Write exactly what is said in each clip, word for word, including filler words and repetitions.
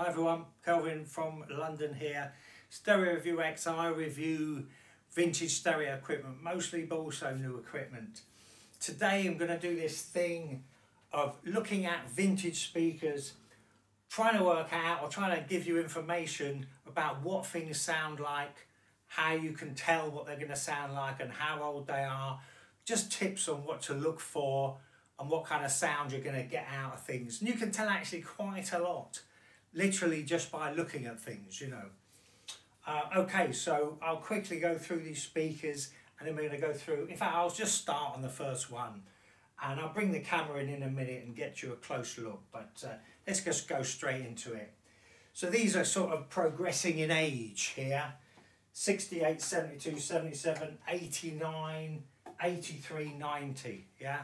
Hi everyone, Kelvin from London here. Stereo Review X, and I review vintage stereo equipment mostly, but also new equipment. Today I'm going to do this thing of looking at vintage speakers, trying to work out or trying to give you information about what things sound like, how you can tell what they're going to sound like and how old they are, just tips on what to look for and what kind of sound you're going to get out of things. And you can tell actually quite a lot, literally just by looking at things, you know. Uh, okay, so I'll quickly go through these speakers and then we're going to go through. In fact, I'll just start on the first one and I'll bring the camera in in a minute and get you a close look, but uh, let's just go straight into it. So these are sort of progressing in age here. sixty-eight, seventy-two, seventy-seven, eighty-nine, eighty-three, ninety, yeah.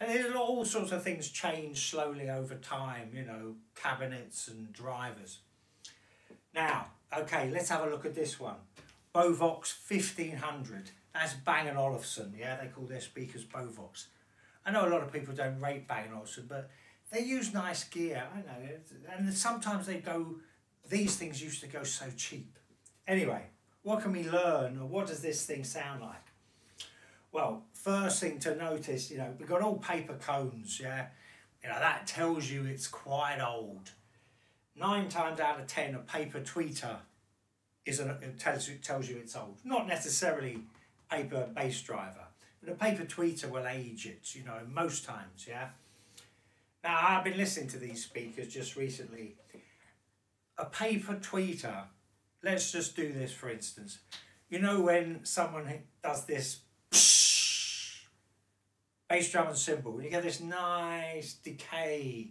And all sorts of things change slowly over time, you know, cabinets and drivers. Now, okay, let's have a look at this one. Beovox fifteen hundred. That's Bang and Olufsen, yeah? They call their speakers Beovox. I know a lot of people don't rate Bang and Olufsen, but they use nice gear, I know. And sometimes they go, these things used to go so cheap. Anyway, what can we learn, or what does this thing sound like? Well, first thing to notice, you know, we've got all paper cones, yeah? You know, that tells you it's quite old. Nine times out of ten, a paper tweeter is an, it tells, it tells you it's old. Not necessarily paper bass driver, but a paper tweeter will age it, you know, most times, yeah? Now, I've been listening to these speakers just recently. A paper tweeter, let's just do this for instance. You know when someone does this bass drum and cymbal, and you get this nice decay,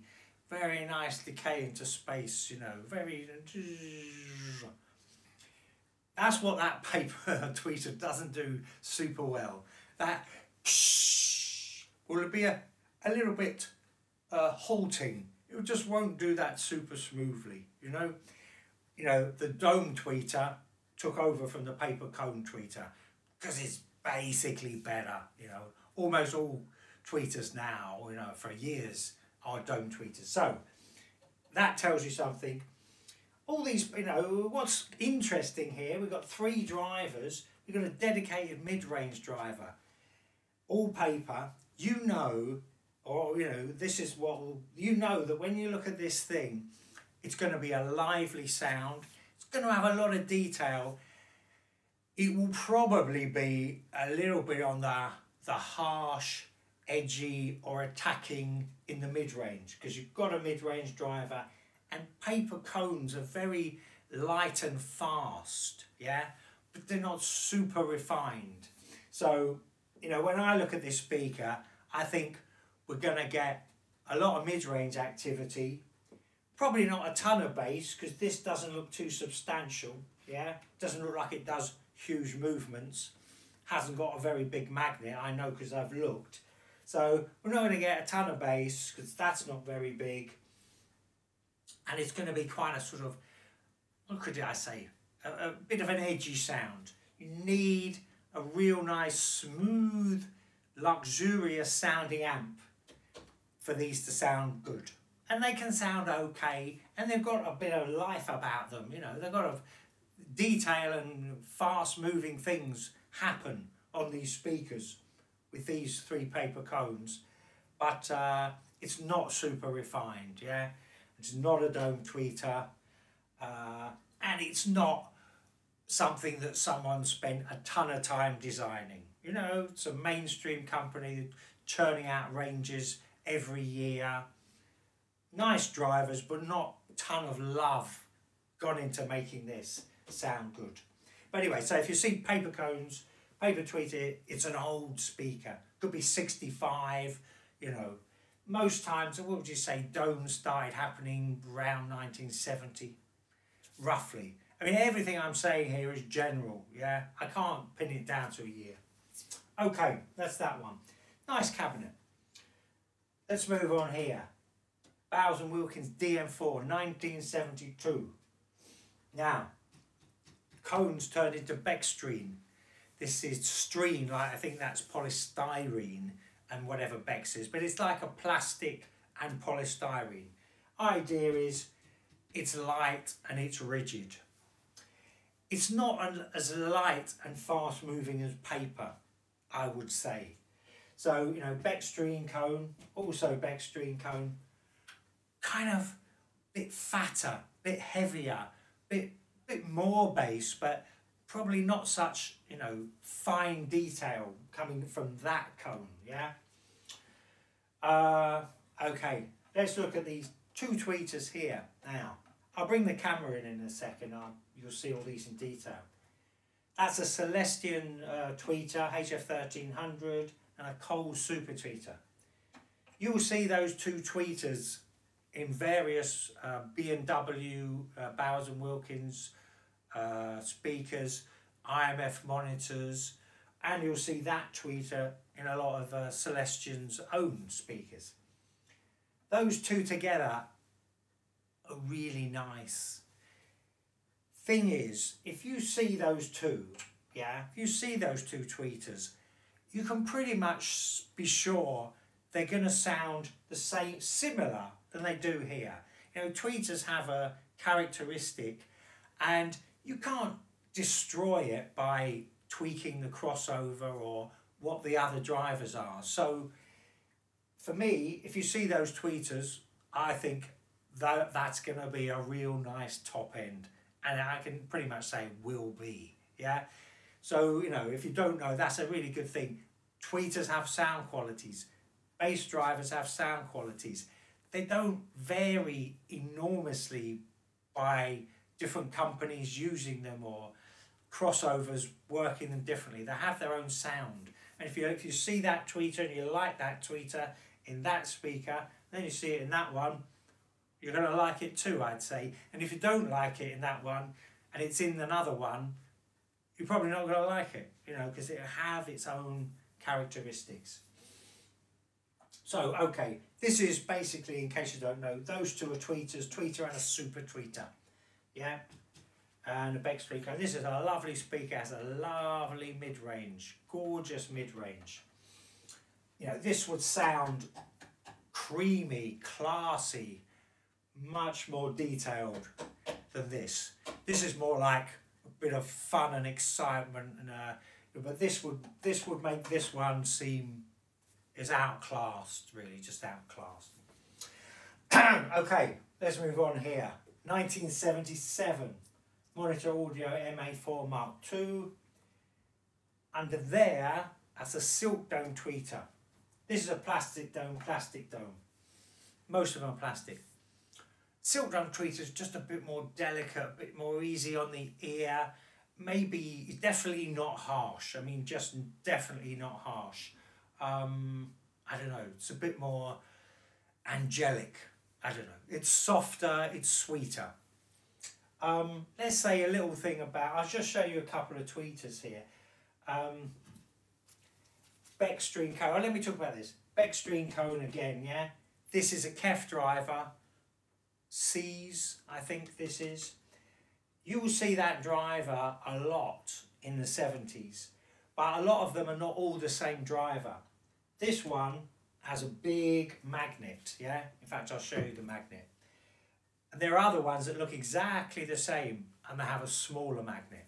very nice decay into space, you know, very... That's what that paper tweeter doesn't do super well. That will be a, a little bit uh, halting. It just won't do that super smoothly, you know. You know, the dome tweeter took over from the paper cone tweeter because it's basically better, you know. Almost all tweeters now, you know, for years are dome tweeters. So that tells you something. All these, you know, what's interesting here, we've got three drivers. We've got a dedicated mid-range driver. All paper, you know, or, you know, this is what, will, you know that when you look at this thing, it's going to be a lively sound. It's going to have a lot of detail. It will probably be a little bit on the... the harsh, edgy or attacking in the mid-range, because you've got a mid-range driver and paper cones are very light and fast, yeah, but they're not super refined. So, you know, when I look at this speaker, I think we're going to get a lot of mid-range activity, probably not a ton of bass, because this doesn't look too substantial, yeah, doesn't look like it does huge movements. Hasn't got a very big magnet, I know because I've looked. So we're not going to get a ton of bass because that's not very big. And it's going to be quite a sort of, what could I say, a, a bit of an edgy sound. You need a real nice, smooth, luxurious sounding amp for these to sound good. And they can sound okay, and they've got a bit of life about them, you know. They've got a detail and fast moving things happen on these speakers with these three paper cones, but uh, it's not super refined, yeah, it's not a dome tweeter, uh, and it's not something that someone spent a ton of time designing, you know. It's a mainstream company churning out ranges every year, nice drivers, but not a ton of love gone into making this sound good. But anyway, so if you see paper cones, paper tweeter, it's an old speaker. Could be sixty-five, you know. Most times, what would you say, domes started happening around nineteen seventy, roughly. I mean, everything I'm saying here is general, yeah? I can't pin it down to a year. Okay, that's that one. Nice cabinet. Let's move on here. Bowers and Wilkins D M four, nineteen seventy-two. Now, cones turned into Bextrine. This is streen, like I think that's polystyrene and whatever Bex is, but it's like a plastic and polystyrene. Idea is it's light and it's rigid. It's not as light and fast moving as paper, I would say. So, you know, Beckstrein cone, also Beckstrein cone, kind of bit fatter, bit heavier, bit, bit more base, but probably not such, you know, fine detail coming from that cone, yeah? Uh, okay, let's look at these two tweeters here now. I'll bring the camera in in a second, I'll, you'll see all these in detail. That's a Celestion uh, tweeter, H F thirteen hundred, and a Cole super tweeter. You'll see those two tweeters in various uh, B and W, uh, Bowers and Wilkins uh, speakers, I M F monitors, and you'll see that tweeter in a lot of uh, Celestion's own speakers. Those two together are really nice. Thing is, if you see those two, yeah, if you see those two tweeters, you can pretty much be sure they're going to sound the same, similar than they do here. You know, tweeters have a characteristic, and you can't destroy it by tweaking the crossover or what the other drivers are. So, for me, if you see those tweeters, I think that that's going to be a real nice top end, and I can pretty much say will be, yeah. So, you know, if you don't know, that's a really good thing. Tweeters have sound qualities. Bass drivers have sound qualities. They don't vary enormously by different companies using them or crossovers working them differently. They have their own sound. And if you, if you see that tweeter and you like that tweeter in that speaker, then you see it in that one, you're going to like it too, I'd say. And if you don't like it in that one and it's in another one, you're probably not going to like it, you know, because it'll have its own characteristics. So, okay, this is basically, in case you don't know, those two are tweeters, tweeter and a super tweeter, yeah? And a Beck speaker. This is a lovely speaker, has a lovely mid-range, gorgeous mid-range. You know, this would sound creamy, classy, much more detailed than this. This is more like a bit of fun and excitement, and uh, but this would this would make this one seem is outclassed, really, just outclassed. Okay, let's move on here. nineteen seventy-seven, Monitor Audio M A four Mark two. Under there, that's a silk dome tweeter. This is a plastic dome, plastic dome. Most of them are plastic. Silk dome tweeter is just a bit more delicate, a bit more easy on the ear. Maybe, definitely not harsh. I mean, just definitely not harsh. Um, I don't know, it's a bit more angelic. I don't know, it's softer, it's sweeter. Um, let's say a little thing about, I'll just show you a couple of tweeters here. Um, Beckstrein cone, oh, let me talk about this. Beckstrein cone again, yeah? This is a K E F driver. SEAS, I think this is. You will see that driver a lot in the seventies, but a lot of them are not all the same driver. This one has a big magnet, yeah? In fact, I'll show you the magnet. And there are other ones that look exactly the same and they have a smaller magnet.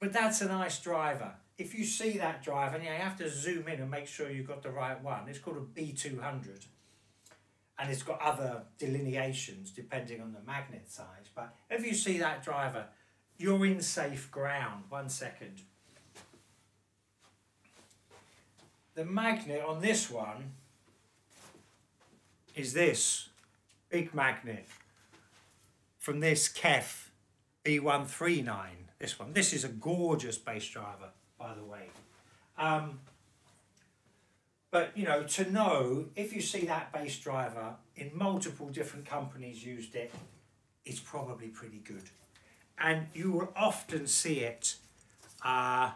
But that's a nice driver. If you see that driver, and you have to zoom in and make sure you've got the right one. It's called a B two hundred. And it's got other delineations depending on the magnet size. But if you see that driver, you're in safe ground. One second. The magnet on this one is this big magnet from this K E F B one thirty-nine. This one. This is a gorgeous bass driver, by the way. Um, But, you know, to know, if you see that bass driver in multiple different companies used it, it's probably pretty good. And you will often see it uh,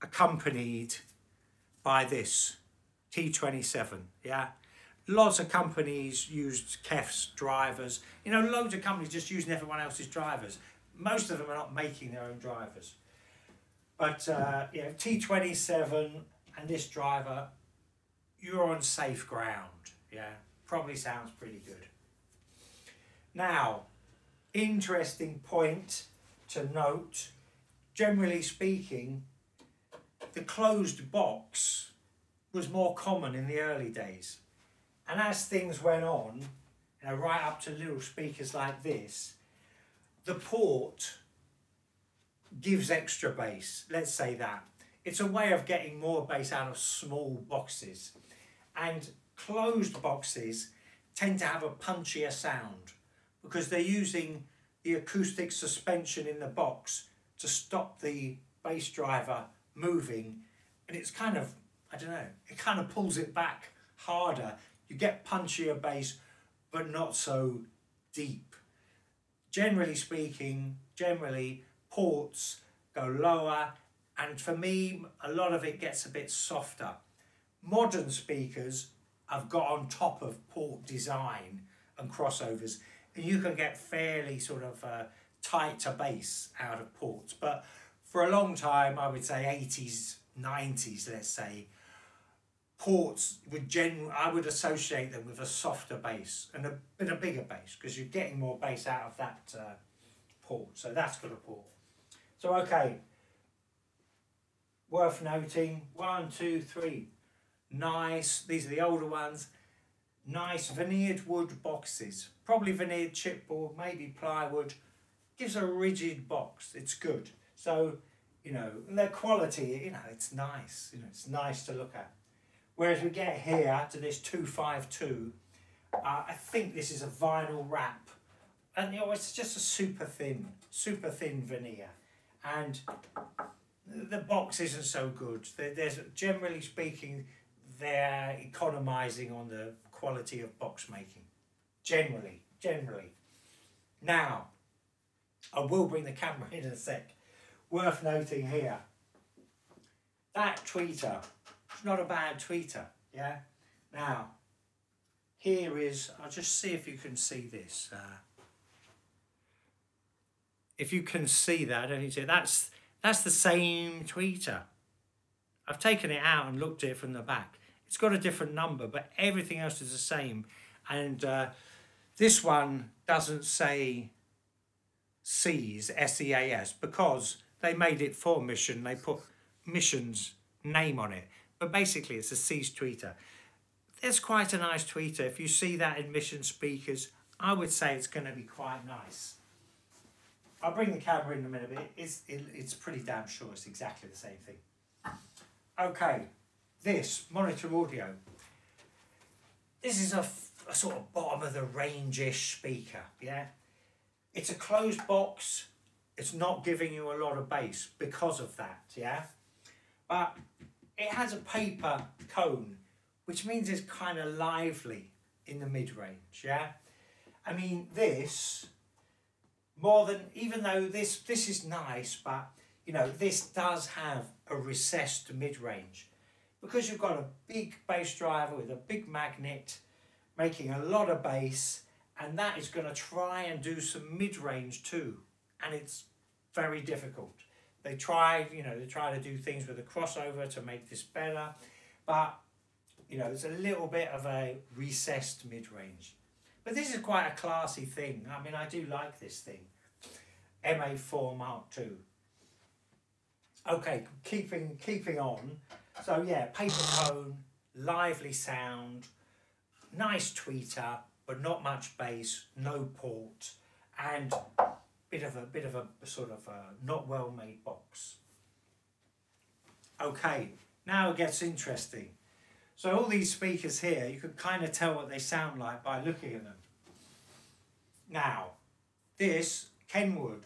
accompanied by this, T twenty-seven, yeah? Lots of companies used K E F's drivers. You know, loads of companies just using everyone else's drivers. Most of them are not making their own drivers. But, uh, you know, T twenty-seven... and this driver, you're on safe ground, yeah? Probably sounds pretty good. Now, interesting point to note, generally speaking, the closed box was more common in the early days. And as things went on, you know, right up to little speakers like this, the port gives extra bass, let's say that. It's a way of getting more bass out of small boxes. And closed boxes tend to have a punchier sound because they're using the acoustic suspension in the box to stop the bass driver moving. And it's kind of, I don't know, it kind of pulls it back harder. You get punchier bass, but not so deep. Generally speaking, generally, ports go lower, and for me, a lot of it gets a bit softer. Modern speakers have got on top of port design and crossovers, and you can get fairly sort of uh, tight to bass out of ports. But for a long time, I would say eighties, nineties, let's say, ports would generally, I would associate them with a softer bass and a, and a bigger bass because you're getting more bass out of that uh, port. So that's got a port. So, okay, worth noting, one, two, three, nice, these are the older ones, nice veneered wood boxes, probably veneered chipboard, maybe plywood, gives a rigid box, it's good. So, you know, their quality, you know, it's nice, you know, it's nice to look at. Whereas we get here to this two five two, uh, I think this is a vinyl wrap, and you know, it's just a super thin, super thin veneer. And the box isn't so good. There's, generally speaking, they're economizing on the quality of box making. Generally, generally. Now, I will bring the camera in a sec. Worth noting here, that tweeter, it's not a bad tweeter, yeah? Now, here is, I'll just see if you can see this. Uh, If you can see that, I don't need to. That's that's the same tweeter. I've taken it out and looked at it from the back. It's got a different number, but everything else is the same. And uh, this one doesn't say SEAS, S E A S, because they made it for Mission. They put Mission's name on it. But basically, it's a SEAS tweeter. It's quite a nice tweeter. If you see that in Mission speakers, I would say it's going to be quite nice. I'll bring the camera in a minute, but it's, it, it's pretty damn sure it's exactly the same thing. Okay, this, Monitor Audio. This is a, a sort of bottom of the range-ish speaker, yeah? It's a closed box. It's not giving you a lot of bass because of that, yeah? But it has a paper cone, which means it's kind of lively in the mid-range, yeah? I mean, this... More than, even though this, this is nice, but, you know, this does have a recessed mid-range. Because you've got a big bass driver with a big magnet making a lot of bass, and that is going to try and do some mid-range too. And it's very difficult. They try, you know, they try to do things with a crossover to make this better, but, you know, it's a little bit of a recessed mid-range. But this is quite a classy thing. I mean, I do like this thing. M A four Mark two. Okay, keeping keeping on. So yeah, paper cone, lively sound, nice tweeter, but not much bass, no port, and bit of a bit of a sort of a not well made box. Okay, now it gets interesting. So all these speakers here, you can kind of tell what they sound like by looking at them. Now, this Kenwood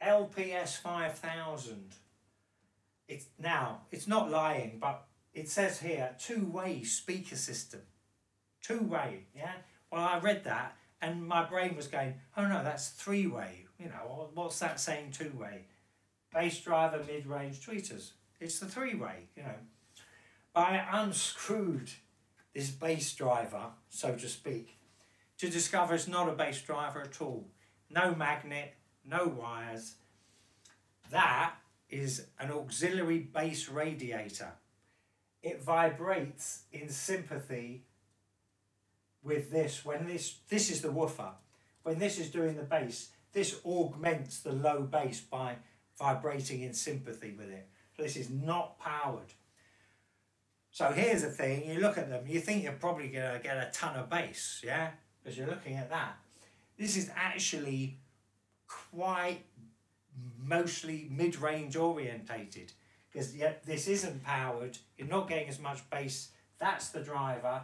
L P S five thousand. It's now it's not lying, but it says here two-way speaker system. Two-way, yeah. Well, I read that, and my brain was going, "Oh no, that's three-way." You know, what's that saying? Two-way, bass driver, mid-range, tweeters. It's the three-way, you know. I unscrewed this bass driver, so to speak, to discover it's not a bass driver at all. No magnet, no wires. That is an auxiliary bass radiator. It vibrates in sympathy with this. When this, this is the woofer. when this is doing the bass, this augments the low bass by vibrating in sympathy with it. So this is not powered. So here's the thing, you look at them, you think you're probably going to get a ton of bass, yeah? Because you're looking at that. This is actually quite mostly mid-range orientated, because yet this isn't powered, you're not getting as much bass. That's the driver,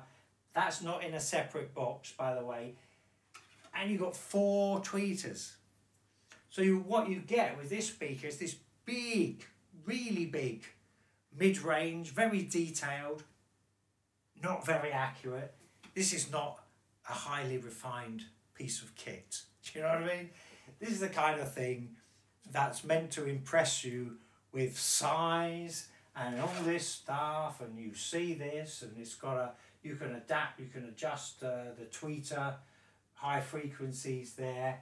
that's not in a separate box, by the way, and you've got four tweeters. So you, what you get with this speaker is this big, really big, mid-range, very detailed, not very accurate. This is not a highly refined piece of kit. Do you know what I mean? This is the kind of thing that's meant to impress you with size and all this stuff, and you see this, and it's got a, you can adapt, you can adjust uh, the tweeter, high frequencies there.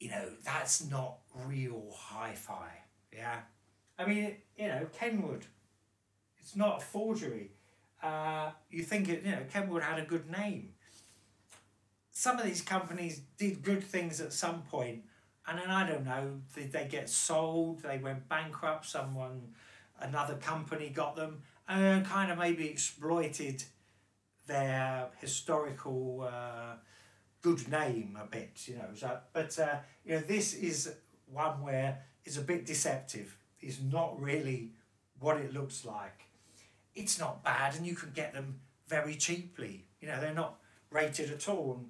You know, that's not real hi-fi, yeah? I mean, you know, Kenwood, it's not a forgery. Uh, you think, it, you know, Kenwood had a good name. Some of these companies did good things at some point, and then I don't know, did they get sold? They went bankrupt, someone, another company got them, and kind of maybe exploited their historical uh, good name a bit, you know. So, but, uh, you know, this is one where it's a bit deceptive. Is not really what it looks like. It's not bad, and you can get them very cheaply. You know, they're not rated at all. And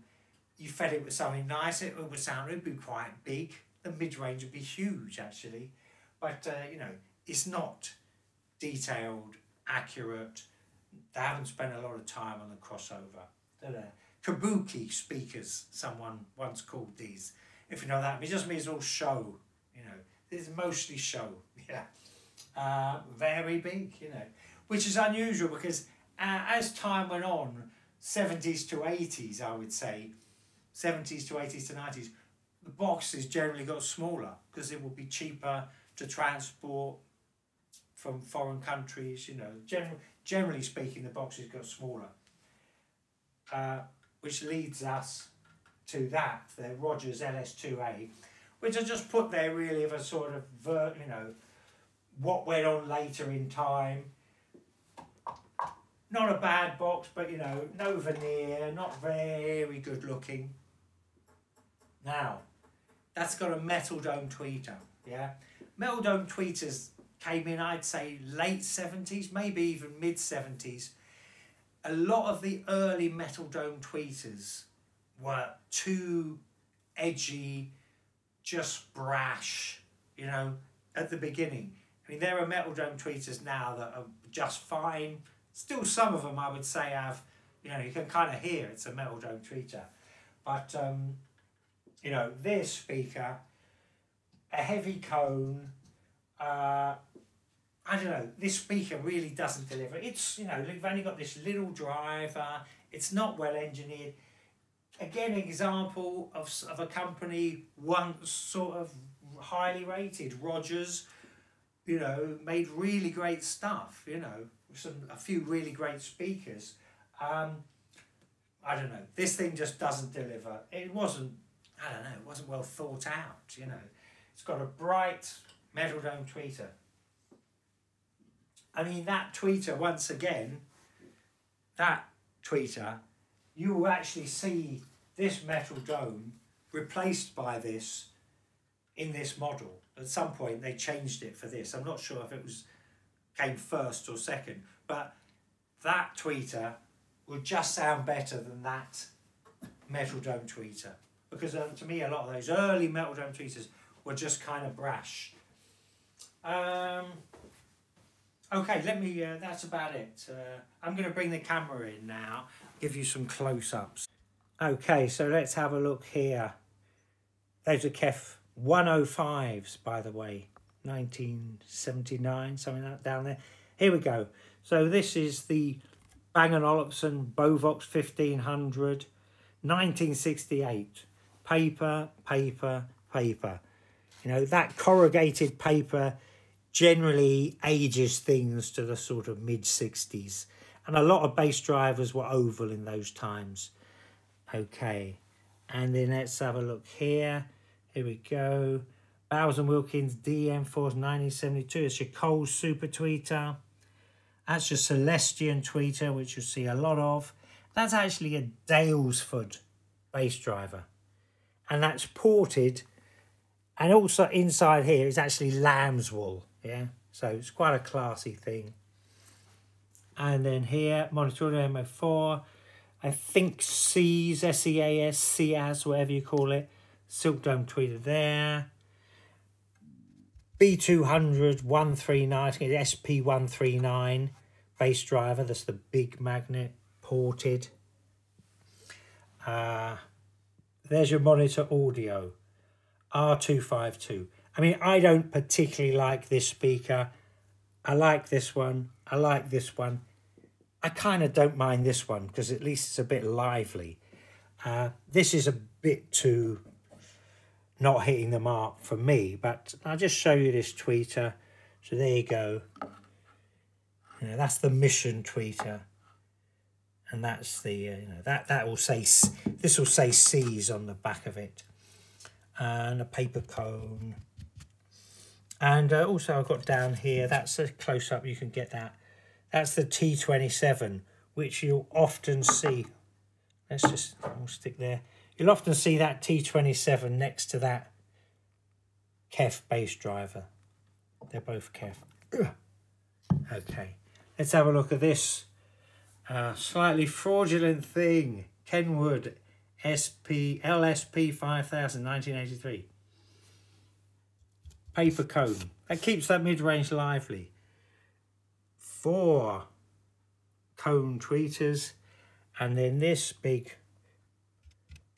you fed it with something nice, it would sound, it would be quite big. The mid-range would be huge, actually. But, uh, you know, it's not detailed, accurate. They haven't spent a lot of time on the crossover. They're kabuki speakers, someone once called these. If you know that, it just means all show, you know. It's mostly show, yeah. Uh, very big, you know, which is unusual because uh, as time went on, seventies to eighties, I would say, seventies to eighties to nineties, the boxes generally got smaller because it would be cheaper to transport from foreign countries, you know. Generally, generally speaking, the boxes got smaller, uh, which leads us to that, the Rogers L S two A. Which I just put there really of a sort of, ver you know, what went on later in time. Not a bad box, but, you know, no veneer, not very good looking. Now, that's got a metal dome tweeter, yeah? Metal dome tweeters came in, I'd say, late seventies, maybe even mid seventies. A lot of the early metal dome tweeters were too edgy, just brash, you know, at the beginning. I mean, there are metal dome tweeters now that are just fine. Still some of them, I would say, have, you know, you can kind of hear it's a metal dome tweeter. But, um, you know, this speaker, a heavy cone, uh, I don't know, this speaker really doesn't deliver. It's, you know, you've only got this little driver. It's not well engineered. Again, an example of, of a company once sort of highly rated. Rogers, you know, made really great stuff, you know, some, a few really great speakers. Um, I don't know, this thing just doesn't deliver. It wasn't, I don't know, it wasn't well thought out, you know. It's got a bright metal dome tweeter. I mean, that tweeter, once again, that tweeter, you will actually see this metal dome replaced by this in this model. At some point they changed it for this. I'm not sure if it was came first or second, but that tweeter would just sound better than that metal dome tweeter. Because um, to me, a lot of those early metal dome tweeters were just kind of brash. Um, okay, let me, uh, that's about it. Uh, I'm gonna bring the camera in now. Give you some close-ups. Okay, so let's have a look here. Those are K E F one oh fives, by the way, nineteen seventy-nine, something like that down there. Here we go. So this is the Bang and Olufsen Beovox fifteen hundred, nineteen sixty-eight. Paper, paper, paper. You know, that corrugated paper generally ages things to the sort of mid sixties. And a lot of bass drivers were oval in those times. Okay, And then let's have a look here. Here we go. Bowers and Wilkins D M four nineteen seventy-two. It's your cold super tweeter. That's your Celestion tweeter, which you'll see a lot of. That's actually a Dalesford bass driver. And that's ported. And also inside here is actually lamb's wool. Yeah. So it's quite a classy thing. And then here, Monitor Audio M A four. I think SEAS, S E A S, SEAS, whatever you call it. Silk Dome tweeter there. B two hundred, one thirty-nine, S P one thirty-nine bass driver. That's the big magnet, ported. Uh, there's your Monitor Audio, R two fifty-two. I mean, I don't particularly like this speaker. I like this one. I like this one. I kind of don't mind this one because at least it's a bit lively. Uh, this is a bit too... not hitting the mark for me, but I'll just show you this tweeter. So there you go. You know, that's the Mission tweeter, and that's the uh, you know that that will say this will say SEAS on the back of it, and a paper cone. And uh, also I've got down here. That's a close up. You can get that. That's the T twenty-seven, which you'll often see. Let's just we'll stick there. You'll often see that T twenty-seven next to that K E F bass driver. They're both K E F. Okay, let's have a look at this uh, slightly fraudulent thing. Kenwood S P L S P five thousand nineteen eighty-three. Paper cone. That keeps that mid-range lively. Four cone tweeters. And then this big...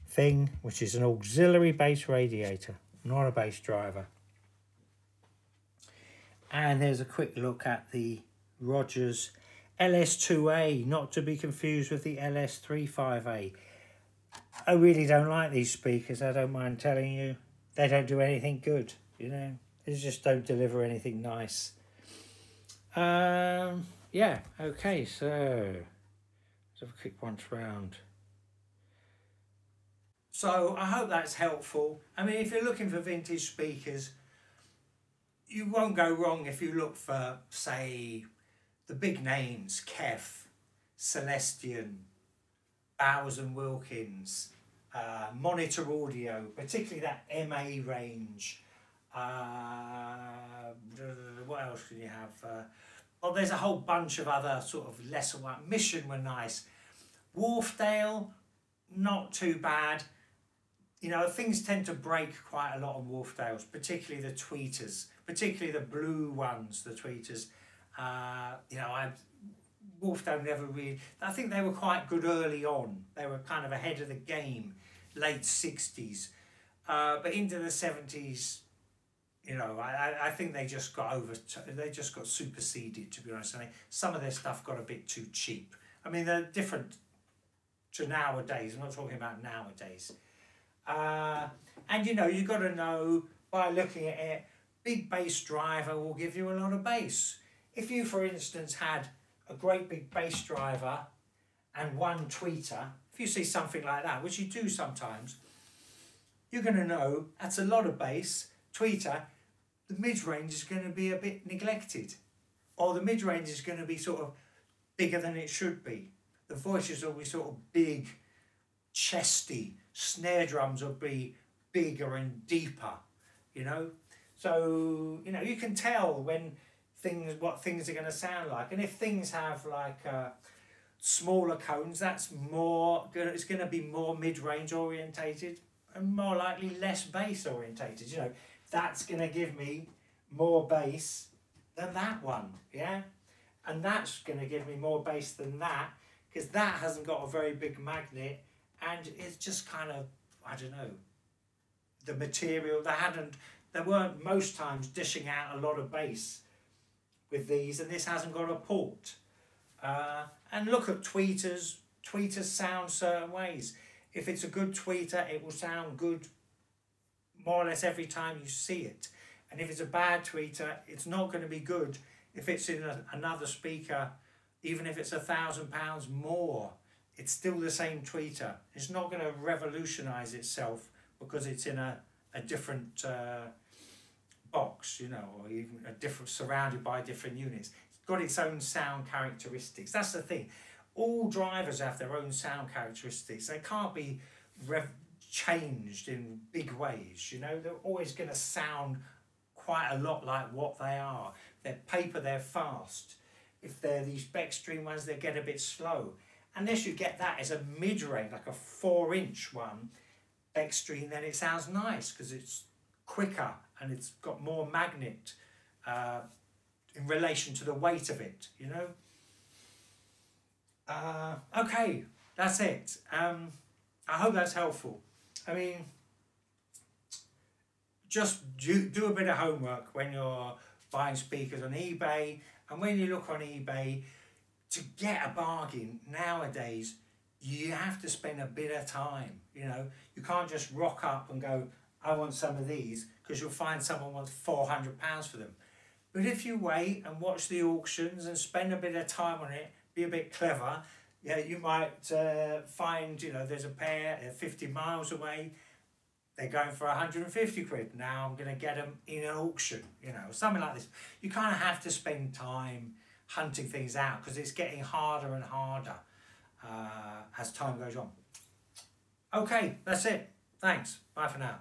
thing, which is an auxiliary bass radiator, not a bass driver. And there's a quick look at the Rogers L S two A, not to be confused with the L S thirty-five A. I really don't like these speakers, I don't mind telling you. They don't do anything good, you know. They just don't deliver anything nice. Um, yeah, okay, so let's have a quick once round. So I hope that's helpful. I mean, if you're looking for vintage speakers, you won't go wrong if you look for, say, the big names, K E F, Celestion, Bowers and Wilkins, uh, Monitor Audio, particularly that M A range. Uh, what else can you have? Uh, well, there's a whole bunch of other sort of lesser ones. Mission were nice. Wharfdale, not too bad. You know, things tend to break quite a lot on Wharfdales, particularly the tweeters, particularly the blue ones, the tweeters. Uh, you know, I Wharfdale never really... I think they were quite good early on. They were kind of ahead of the game, late sixties. Uh, but into the seventies, you know, I, I think they just got over... They just got superseded, to be honest. I mean, some of their stuff got a bit too cheap. I mean, they're different to nowadays. I'm not talking about nowadays. Uh, and you know, you've got to know by looking at it, big bass driver will give you a lot of bass. If you, for instance, had a great big bass driver and one tweeter, if you see something like that, which you do sometimes, you're going to know that's a lot of bass. Tweeter, the mid-range is going to be a bit neglected, or the mid-range is going to be sort of bigger than it should be. The voices will be sort of big, chesty. Snare drums will be bigger and deeper, you know. So, you know, you can tell when things, what things are going to sound like. And if things have like uh, smaller cones, that's more, it's going to be more mid-range orientated and more likely less bass orientated. You know, that's going to give me more bass than that one, yeah. And that's going to give me more bass than that, because that hasn't got a very big magnet, and it's just kind of, I don't know, the material, they hadn't, they weren't most times dishing out a lot of bass with these, and this hasn't got a port. Uh, and look at tweeters, tweeters sound certain ways. If it's a good tweeter, it will sound good more or less every time you see it. And if it's a bad tweeter, it's not going to be good if it's in a, another speaker, even if it's a thousand pounds more. It's still the same tweeter. It's not going to revolutionize itself because it's in a, a different uh, box, you know, or even a different, surrounded by different units. It's got its own sound characteristics. That's the thing. All drivers have their own sound characteristics. They can't be rev changed in big ways, you know. They're always going to sound quite a lot like what they are. If they're paper, they're fast. If they're these backstream ones, they get a bit slow. Unless you get that as a mid-range, like a four-inch one, backstream, then it sounds nice because it's quicker and it's got more magnet uh, in relation to the weight of it, you know. Uh, okay, that's it. Um, I hope that's helpful. I mean, just do, do a bit of homework when you're buying speakers on eBay. And when you look on eBay, to get a bargain nowadays, you have to spend a bit of time. You know, you can't just rock up and go, I want some of these, because you'll find someone wants four hundred pounds for them. But if you wait and watch the auctions and spend a bit of time on it, be a bit clever, yeah, you might uh, find, you know, there's a pair uh, fifty miles away, they're going for a hundred and fifty quid. Now I'm going to get them in an auction, you know, something like this. You kind of have to spend time hunting things out because it's getting harder and harder uh, as time goes on. Okay, that's it. Thanks. Bye for now.